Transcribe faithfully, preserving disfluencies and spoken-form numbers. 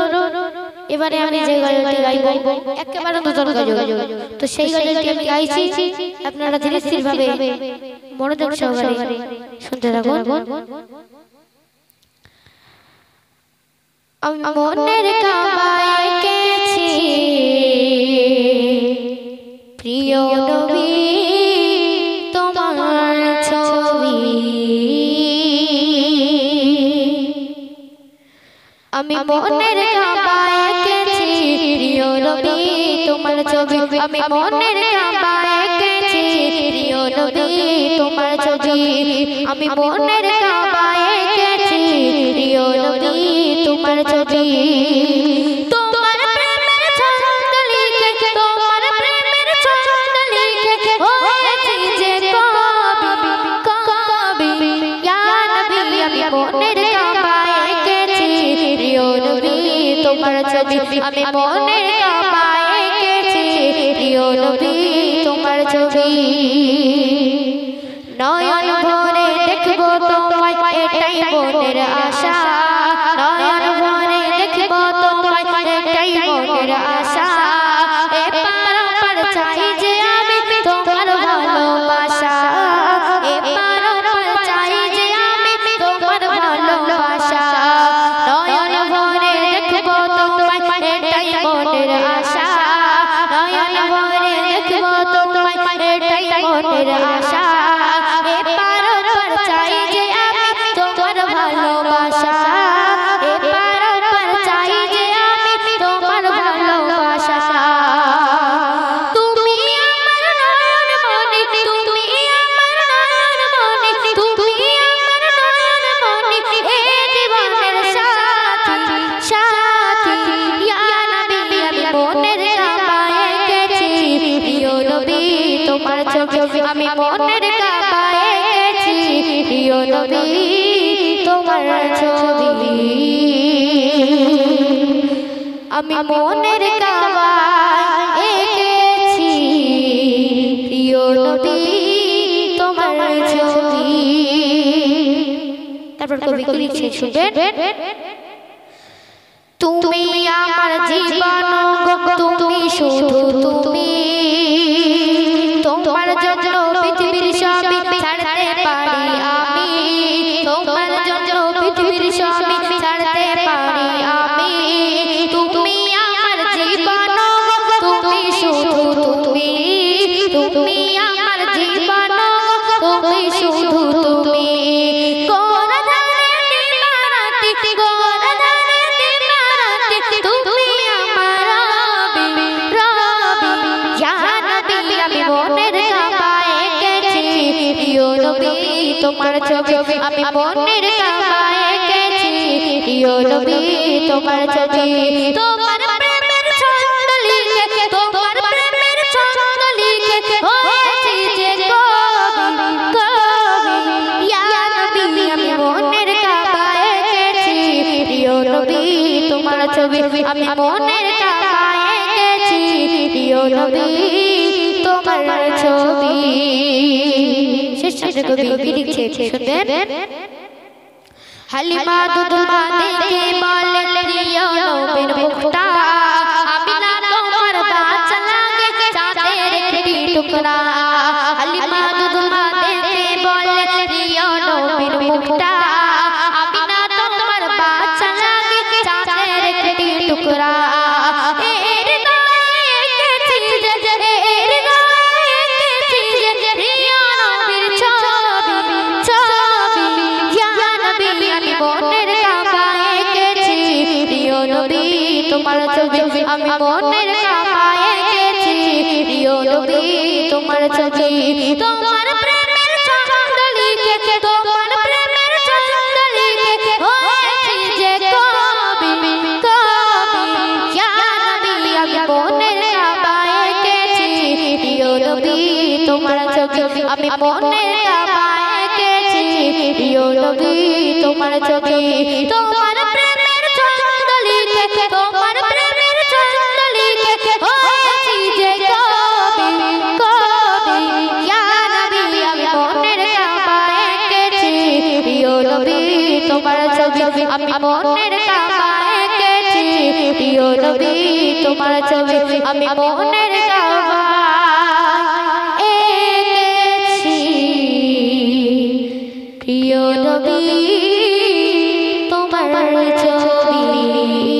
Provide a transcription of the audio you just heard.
चलो এবারে আমি যে গানটি গাইব একেবারে নতুন গান, তো সেই গানটি আমি গাইছি, আপনারা ধীরে ধীরে ভাবে মনোযোগ সহকারে শুনতে থাকুন। আমি মনের কাবায় এঁকেছি প্রিয় নবী তোমার ছবি, আমি মনের কাবায় এঁকেছি প্রিয় নবী তোমার ছবি, আমি মনের কাবায় এঁকেছি প্রিয় নবী তোমার ছবি, আমি মনের কাবায় এঁকেছি প্রিয় নবী তোমার ছবি। তোমার প্রেমের ছন্দ লিখে তোমার প্রেমের ছন্দ লিখে হয়েছি যে কবি কবি ইয়া নবী, আমি মনের কাবায় এঁকেছি প্রিয় নবী তোমার ছবি, আমি মনের কাবায় এঁকেছি প্রিয় নবী তোমার ছবি। নয়ন ভরে দেখবো তোমায় এটাই মনের আশা, নয়ন ভরে দেখবো তোমায় এটাই মনের আশা, এপার ওপার চাই যে আমি তোমার ভালোবাসা, এপার ওপার চাই যে আমি তোমার ভালোবাসা, নয়ন ভরে দেখবো তোমায় এটাই মনের আশা, নয়ন ভরে দেখবো তোমায় এটাই মনের আশা, আমি মনের কাবায় এঁকেছি প্রিয় নবী তোমার ছবি, আমি মনের কাবায় এঁকেছি প্রিয় নবী তোমার ছবি। তারপর কবি কবি তুমি আমার জীবন তুমি শুধু তুমি, তোমার জন্য পৃথিবীর সবই ছাড়তে পারি আমি, তোমার জন্য পৃথিবীর সবই ছাড়তে পারি আমি, তুমি আমার জীবন তুমি শুধু তুমি, তুমি আমার জীবন তুমি শুধু তুমি, তোমার ছবি আমি মনের কাবায় এঁকেছি প্রিয় নবী তোমার ছবি। তোমার প্রেমের ছন্দ লিখে তোমার প্রেমের ছন্দ লিখে হয়েছি যে কবি কবি ইয়া নবী, আমি মনের কাবায় এঁকেছি প্রিয় নবী তোমার ছবি, আমি মনের কাবায় এঁকেছি প্রিয় নবী তোমার ছবি। হালিমা দুধমা দেখে বলে প্রিয় নবীর মুখটা, আমিনা তোমার বাঁচা লাগে চাঁদের একটি টুকরা, হালিমা দুধমা দেখে বলে প্রিয় নবীর মুখটা, আমিনা তোমার বাঁচা লাগে চাঁদের একটি টুকরা, তোমার ছবি আমি মনের কাবায় এঁকেছি প্রিয় নবী তোমার ছবি। তোমার প্রেমের ছন্দ লিখে তোমার প্রেমের ছন্দ লিখে হয়েছি যে কবি কবি ইয়া নবী, আমি মনের কাবায় এঁকেছি প্রিয় নবী তোমার ছবি, আমি মনের কাবায় এঁকেছি প্রিয় নবী তোমার ছবি। তোমার প্রেমের ছন্দ লিখে তোমার প্রেমের ছন্দ লিখে হয়েছি যে কবি কবি ইয়া নবী, আমি মনের কাবায় এঁকেছি প্রিয় নবী তোমার ছবি, আমি মনের কাবায় এঁকেছি তোমার ছবি আমি মনের কাবায় এঁকেছি প্রিয় নবী তোমার ছবি।